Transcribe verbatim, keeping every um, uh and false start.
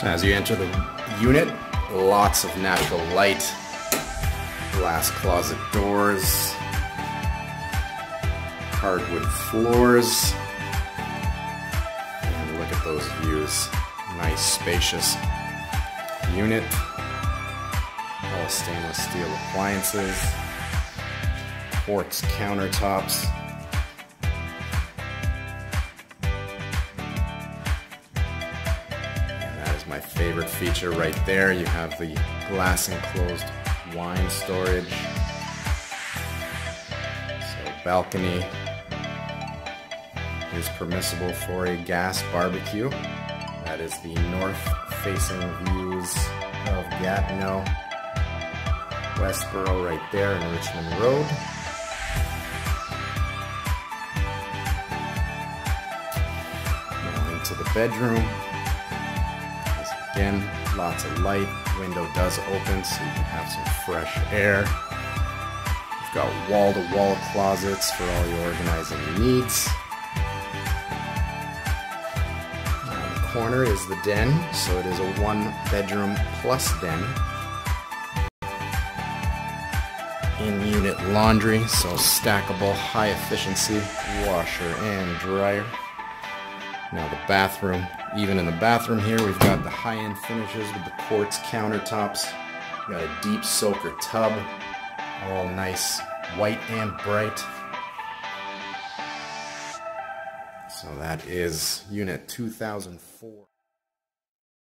So as you enter the unit, lots of natural light, glass closet doors, hardwood floors, and look at those views. Nice spacious unit, all stainless steel appliances, quartz countertops. My favorite feature right there, you have the glass enclosed wine storage. So balcony is permissible for a gas barbecue. That is the north facing views of Gatineau, Westboro right there in Richmond Road. Now into the bedroom. Again, lots of light, window does open so you can have some fresh air. You've got wall-to-wall closets for all your organizing needs. Now in the corner is the den, so it is a one-bedroom plus den. In-unit laundry, so stackable, high-efficiency washer and dryer. Now the bathroom, even in the bathroom here, we've got the high-end finishes with the quartz countertops. We've got a deep soaker tub, all nice, white and bright. So that is unit two thousand four.